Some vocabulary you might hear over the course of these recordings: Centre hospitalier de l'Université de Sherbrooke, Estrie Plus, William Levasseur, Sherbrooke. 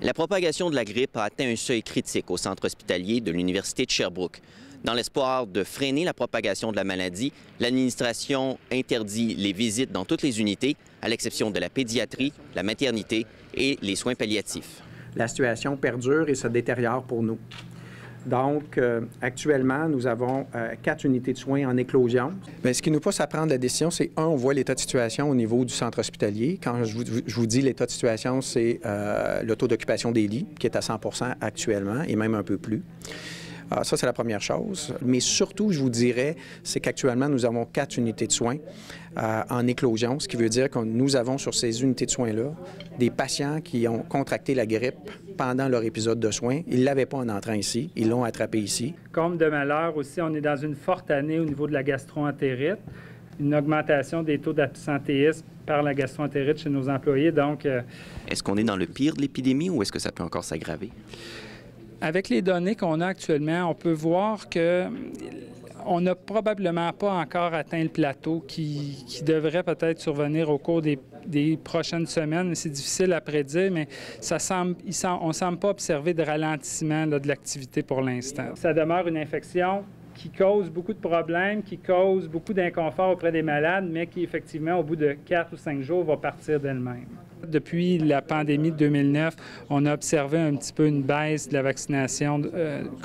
La propagation de la grippe a atteint un seuil critique au centre hospitalier de l'Université de Sherbrooke. Dans l'espoir de freiner la propagation de la maladie, l'administration interdit les visites dans toutes les unités, à l'exception de la pédiatrie, la maternité et les soins palliatifs. La situation perdure et se détériore pour nous. Donc, actuellement, nous avons 4 unités de soins en éclosion. Bien, ce qui nous pousse à prendre la décision, c'est, on voit l'état de situation au niveau du centre hospitalier. Quand je vous dis l'état de situation, c'est le taux d'occupation des lits, qui est à 100% actuellement, et même un peu plus. Alors, ça, c'est la première chose. Mais surtout, je vous dirais, c'est qu'actuellement, nous avons 4 unités de soins en éclosion, ce qui veut dire que nous avons sur ces unités de soins-là des patients qui ont contracté la grippe pendant leur épisode de soins. Ils ne l'avaient pas en entrant ici, ils l'ont attrapé ici. Comme de malheur aussi, on est dans une forte année au niveau de la gastroentérite, une augmentation des taux d'absentéisme par la gastroentérite chez nos employés. Donc, est-ce qu'on est dans le pire de l'épidémie ou est-ce que ça peut encore s'aggraver? Avec les données qu'on a actuellement, on peut voir qu'on n'a probablement pas encore atteint le plateau qui devrait peut-être survenir au cours des prochaines semaines. C'est difficile à prédire, mais ça semble, on ne semble pas observer de ralentissement là, de l'activité pour l'instant. Ça demeure une infection qui cause beaucoup de problèmes, qui cause beaucoup d'inconfort auprès des malades, mais qui, effectivement, au bout de 4 ou 5 jours, va partir d'elle-même. Depuis la pandémie de 2009, on a observé un petit peu une baisse de la vaccination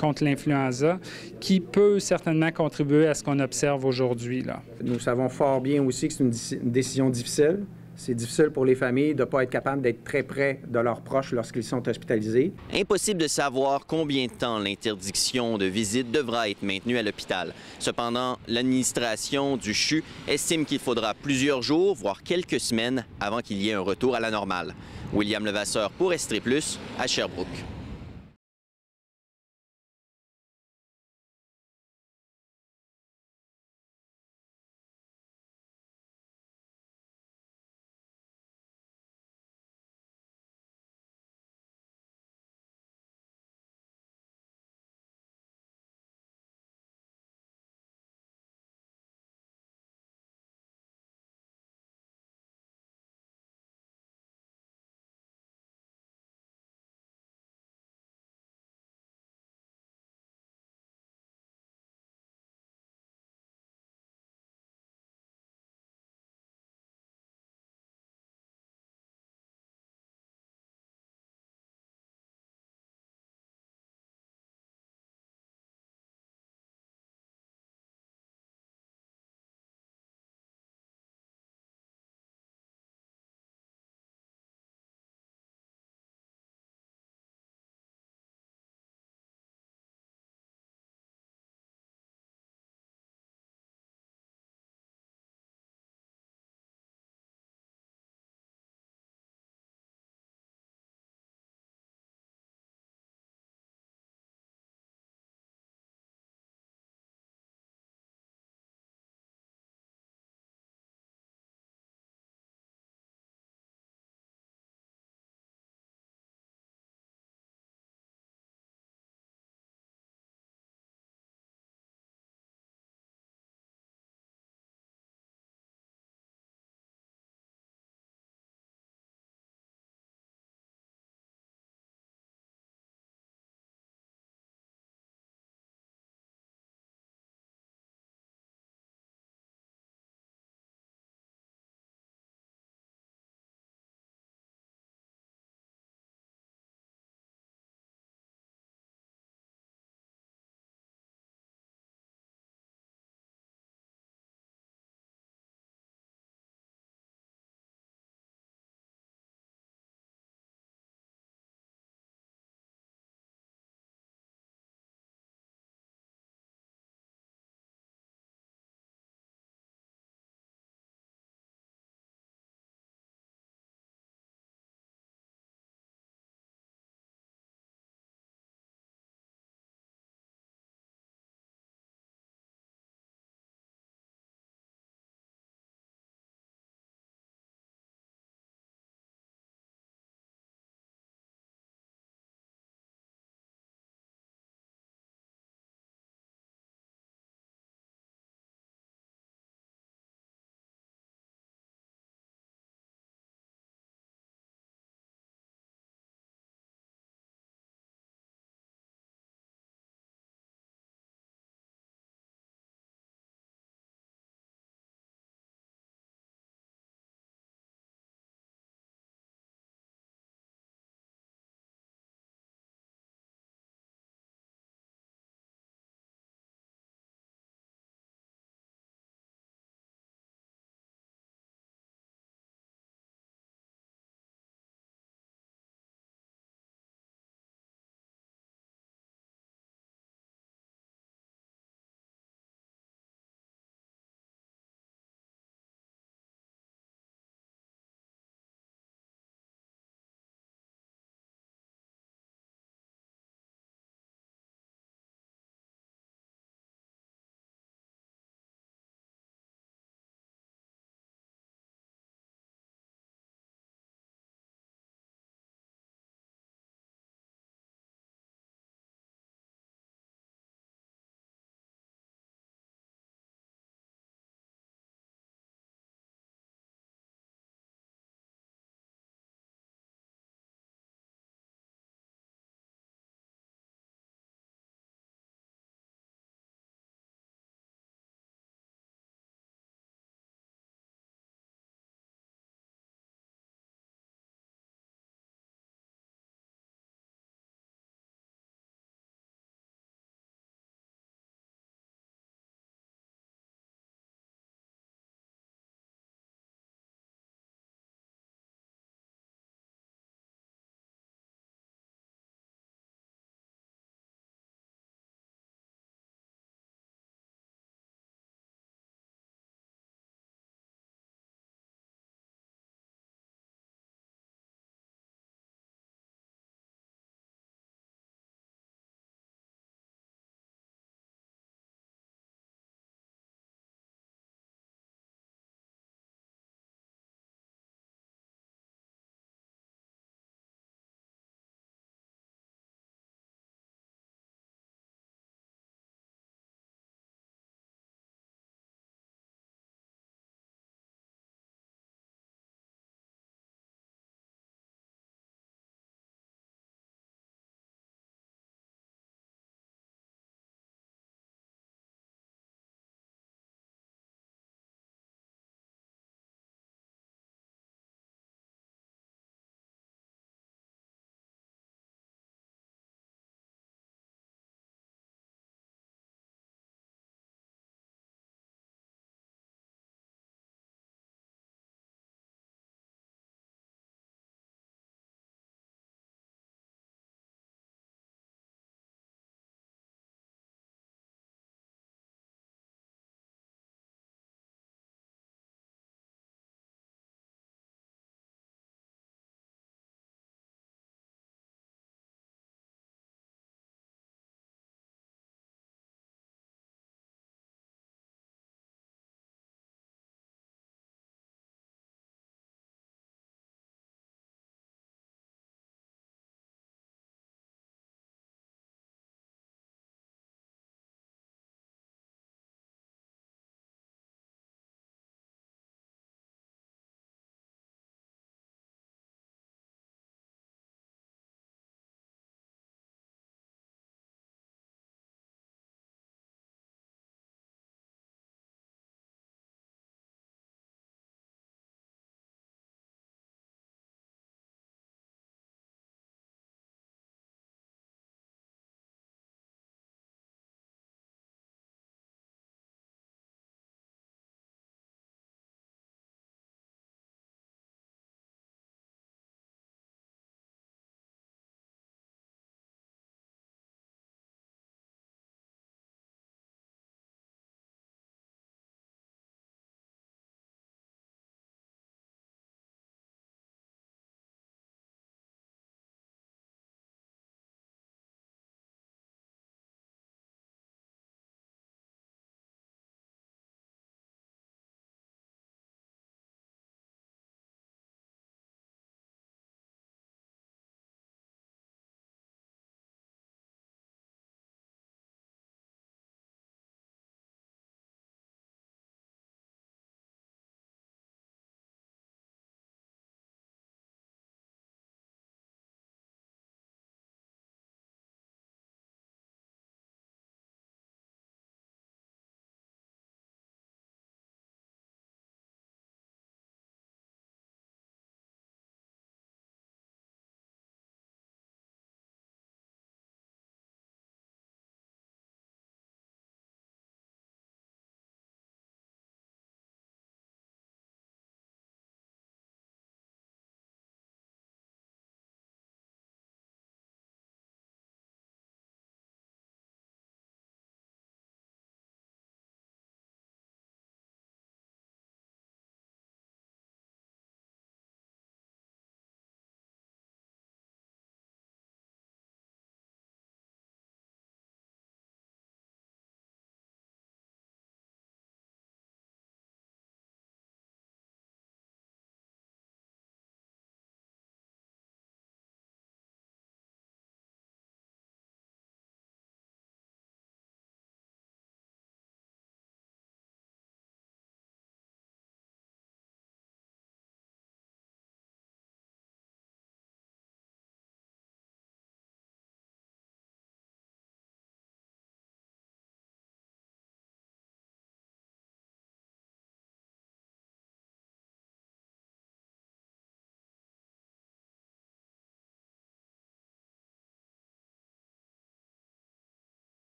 contre l'influenza, qui peut certainement contribuer à ce qu'on observe aujourd'hui. Nous savons fort bien aussi que c'est une décision difficile. C'est difficile pour les familles de ne pas être capable d'être très près de leurs proches lorsqu'ils sont hospitalisés. Impossible de savoir combien de temps l'interdiction de visite devra être maintenue à l'hôpital. Cependant, l'administration du CHU estime qu'il faudra plusieurs jours, voire quelques semaines, avant qu'il y ait un retour à la normale. William Levasseur pour Estrie Plus, à Sherbrooke.